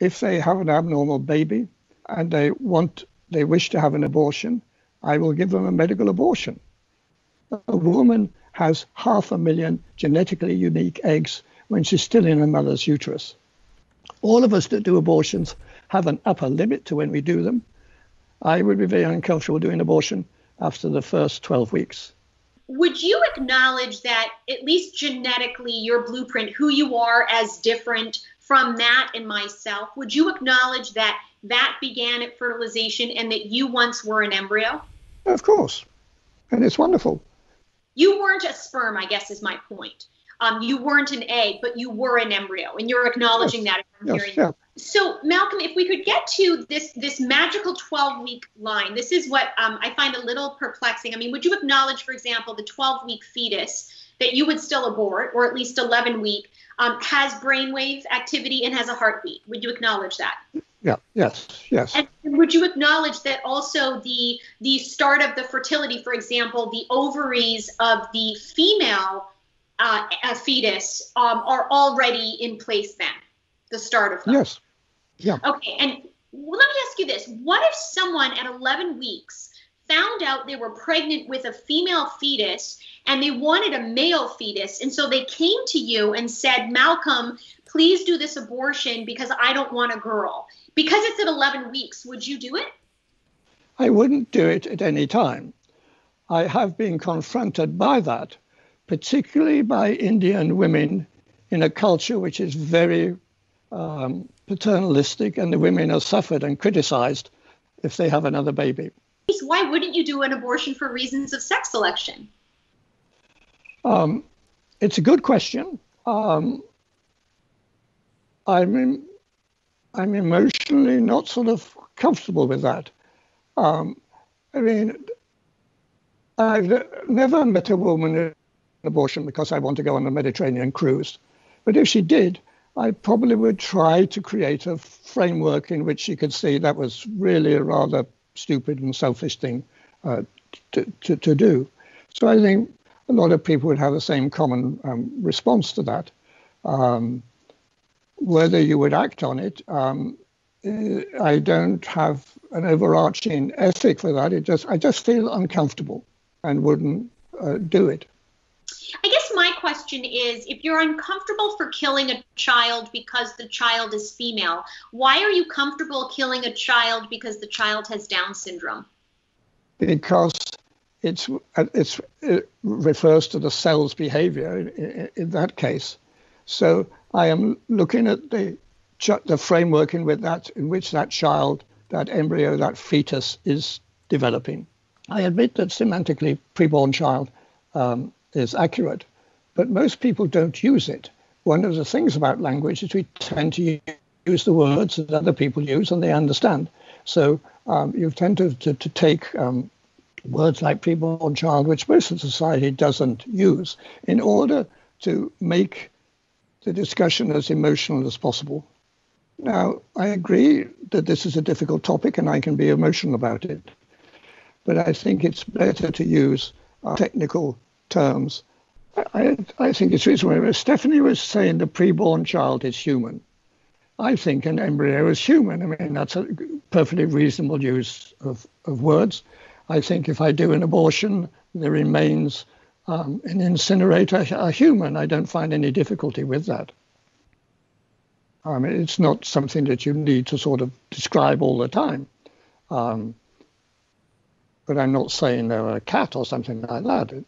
if they have an abnormal baby and they wish to have an abortion, I will give them a medical abortion. A woman has 500,000 genetically unique eggs when she's still in her mother's uterus. All of us that do abortions have an upper limit to when we do them. I would be very uncomfortable doing abortion after the first 12 weeks. Would you acknowledge that, at least genetically, your blueprint, who you are, as different from Matt and myself? Would you acknowledge that that began at fertilization and that you once were an embryo? Of course. And it's wonderful. You weren't a sperm, I guess, is my point. You weren't an egg, but you were an embryo, and you're acknowledging that. Yes, yeah. So, Malcolm, if we could get to this magical 12-week line, this is what I find a little perplexing. I mean, would you acknowledge, for example, the 12-week fetus that you would still abort, or at least 11-week, has brainwave activity and has a heartbeat? Would you acknowledge that? Yeah. Yes. And would you acknowledge that also the start of the fertility, for example, the ovaries of the female fetus are already in place then, the start of them? Yes. Yeah. Okay. And let me ask you this. What if someone at 11 weeks found out they were pregnant with a female fetus and they wanted a male fetus? And so they came to you and said, Malcolm, please do this abortion because I don't want a girl. Because it's at 11 weeks, would you do it? I wouldn't do it at any time. I have been confronted by that, particularly by Indian women in a culture which is very paternalistic, and the women are suffered and criticized if they have another baby. Why wouldn't you do an abortion for reasons of sex selection? It's a good question. I'm emotionally not sort of comfortable with that. I've never met a woman in abortion because I want to go on a Mediterranean cruise. But if she did, I probably would try to create a framework in which she could see that was really a rather stupid and selfish thing to do. So I think a lot of people would have the same common response to that. Whether you would act on it, I don't have an overarching ethic for that. I just feel uncomfortable and wouldn't do it. I guess my question is, if you're uncomfortable for killing a child because the child is female, why are you comfortable killing a child because the child has Down syndrome? Because it refers to the cell's behavior in that case. So I am looking at the framework in which that child, that embryo, that fetus is developing. I admit that semantically preborn child is accurate, but most people don't use it. One of the things about language is we tend to use the words that other people use and they understand. So you tend to take words like preborn child, which most of society doesn't use, in order to make the discussion as emotional as possible. Now, I agree that this is a difficult topic and I can be emotional about it, but I think it's better to use technical terms. I think it's reasonable. Stephanie was saying the preborn child is human. I think an embryo is human. I mean, that's a perfectly reasonable use of words. I think if I do an abortion, the remains an incinerator are human. I don't find any difficulty with that. I mean, it's not something that you need to sort of describe all the time. But I'm not saying they're a cat or something like that.